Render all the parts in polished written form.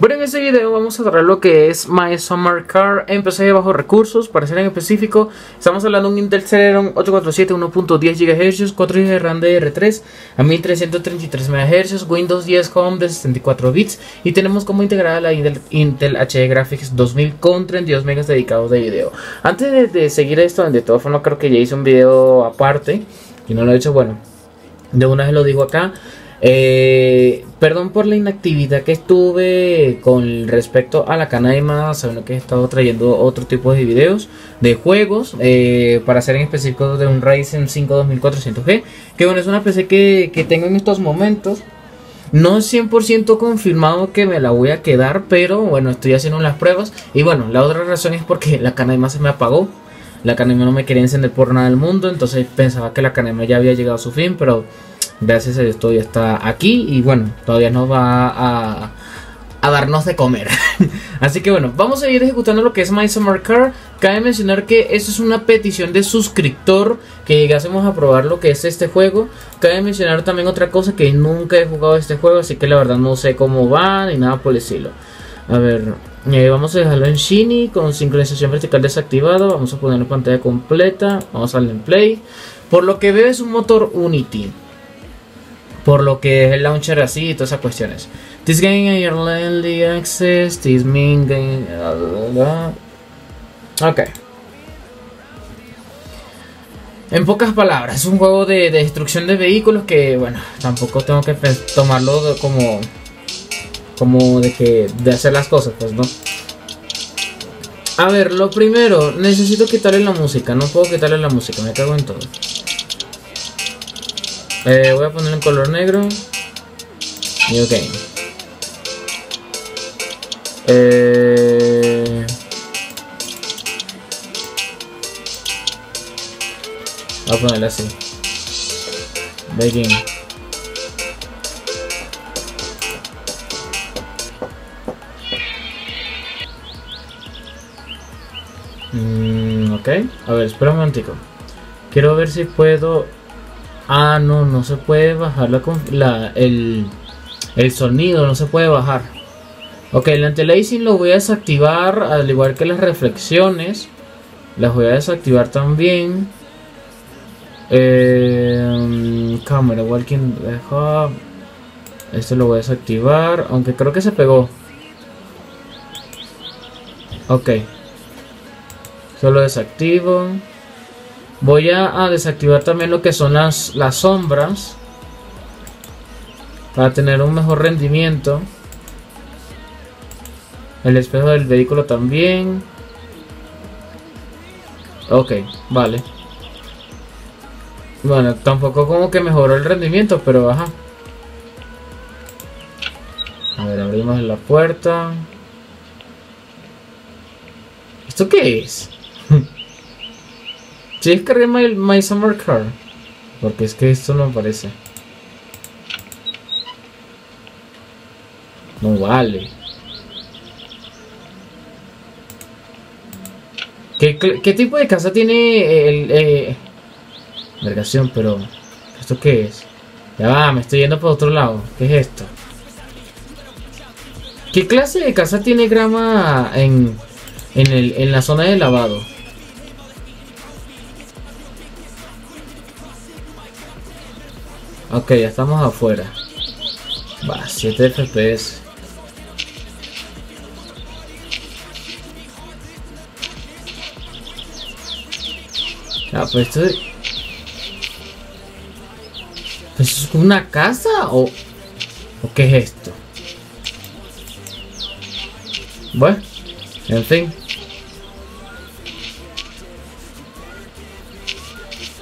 Bueno, en este video vamos a tratar lo que es My Summer Car en PC de bajos recursos. Para ser en específico, estamos hablando de un Intel Celeron 847 1.10 GHz, 4 GB de RAM DDR3 a 1333 MHz, Windows 10 Home de 64 bits y tenemos como integrada la Intel HD Graphics 2000 con 32 MB dedicados de video. Antes de seguir esto, de todas formas creo que ya hice un video aparte y no lo he hecho, bueno, de una vez lo digo acá. Perdón por la inactividad que estuve con respecto a la canaima, sabiendo que he estado trayendo otro tipo de videos de juegos, para ser en específico de un Ryzen 5 2400G, que bueno, es una PC que tengo en estos momentos. No es 100% confirmado que me la voy a quedar, pero bueno, estoy haciendo las pruebas. Y bueno, la otra razón es porque la canaima se me apagó. La canaima no me quería encender por nada del mundo, entonces pensaba que la canaima ya había llegado a su fin, pero gracias a Dios todavía está aquí y bueno, todavía nos va a darnos de comer. Así que bueno, vamos a ir ejecutando lo que es My Summer Car. Cabe mencionar que esto es una petición de suscriptor, que llegásemos a probar lo que es este juego. Cabe mencionar también otra cosa, que nunca he jugado este juego, así que la verdad no sé cómo va ni nada por el estilo. A ver, vamos a dejarlo en Shiny con sincronización vertical desactivado. Vamos a ponerlo en pantalla completa, vamos a darle en play. Por lo que veo es un motor Unity, por lo que es el launcher así y todas esas cuestiones. This game and your early access, this main game. Ok. En pocas palabras, es un juego de destrucción de vehículos que, bueno, tampoco tengo que tomarlo como de que de hacer las cosas, pues no. A ver, lo primero, necesito quitarle la música. No puedo quitarle la música, me cago en todo. Voy a poner en color negro y ok. Voy a ponerla así. Begin. Ok, a ver, espera un momentico. Quiero ver si puedo... Ah, no, no se puede bajar el sonido, no se puede bajar. Ok, el anti-aliasing lo voy a desactivar, al igual que las reflexiones. Las voy a desactivar también. Camera walking, esto lo voy a desactivar, aunque creo que se pegó. Ok. Solo desactivo. Voy a desactivar también lo que son las sombras, para tener un mejor rendimiento. El espejo del vehículo también. Ok, vale. Bueno, tampoco como que mejoró el rendimiento, pero ajá. A ver, abrimos la puerta. ¿Esto qué es? Si descargué My Summer Car, porque es que esto no aparece. No vale. ¿Qué tipo de casa tiene el... vergación, pero... ¿esto qué es? Ya va, me estoy yendo para otro lado. ¿Qué es esto? ¿Qué clase de casa tiene grama en la zona de lavado? Ok, ya estamos afuera. Va, 7 FPS. Ah, pues esto es... ¿Pues es una casa o qué es esto? Bueno, en fin.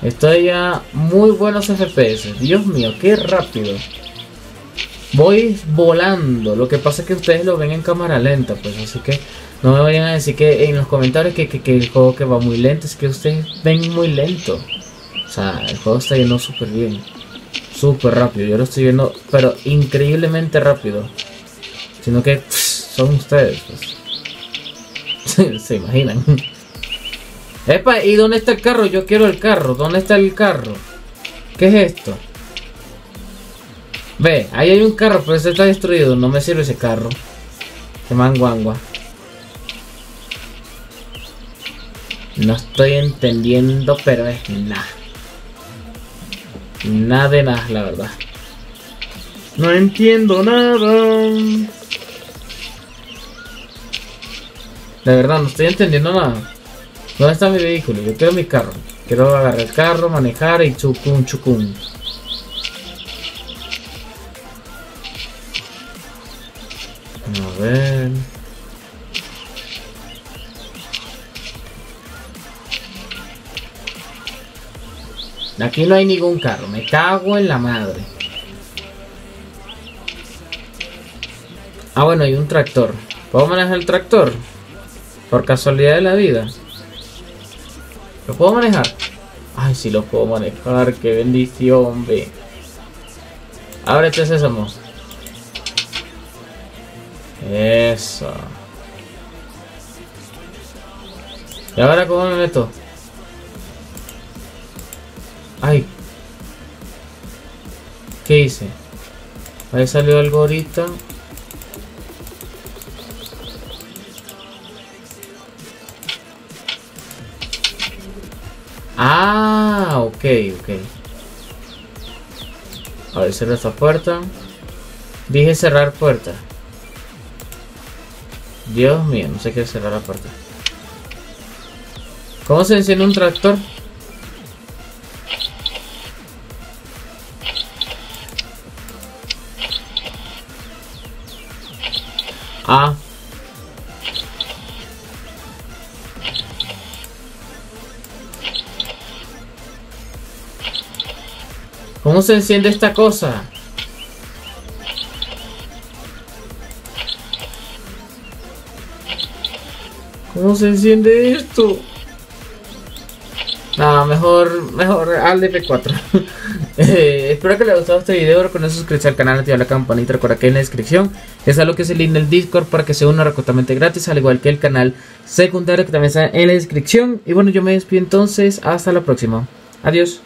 Estoy a muy buenos FPS. Dios mío, qué rápido. Voy volando. Lo que pasa es que ustedes lo ven en cámara lenta, pues, así que no me vayan a decir que en los comentarios que el juego que va muy lento. Es que ustedes ven muy lento. O sea, el juego está yendo súper bien, súper rápido. Yo lo estoy viendo, pero increíblemente rápido. Sino que son ustedes, pues. Se imaginan. Epa, ¿y dónde está el carro? Yo quiero el carro. ¿Dónde está el carro? ¿Qué es esto? Ve, ahí hay un carro, pero ese está destruido. No me sirve ese carro. Qué manguangua. No estoy entendiendo, pero es nada. Nada de nada, la verdad. No entiendo nada. De verdad, no estoy entendiendo nada. ¿Dónde está mi vehículo? Yo quiero mi carro. Quiero agarrar el carro, manejar y chucum, chucum. A ver. Aquí no hay ningún carro. Me cago en la madre. Ah, bueno, hay un tractor. ¿Puedo manejar el tractor? Por casualidad de la vida. ¿Lo puedo manejar? Ay, sí lo puedo manejar. ¡Qué bendición, ve! Ábrete, sésamo. Eso. ¿Y ahora cómo me meto? Ay. ¿Qué hice? Ahí salió algo ahorita. Ah, ok, ok. A ver, cerrar esta puerta. Dije cerrar puerta. Dios mío, no sé qué cerrar la puerta. ¿Cómo se enciende un tractor? Ah. ¿Cómo se enciende esta cosa? ¿Cómo se enciende esto? Nada, mejor al de P4. Espero que les haya gustado este video. Recuerden suscribirse al canal, activar la campanita, recuerda que en la descripción está lo que es el link del Discord para que se una completamente gratis, al igual que el canal secundario que también está en la descripción. Y bueno, yo me despido entonces. Hasta la próxima. Adiós.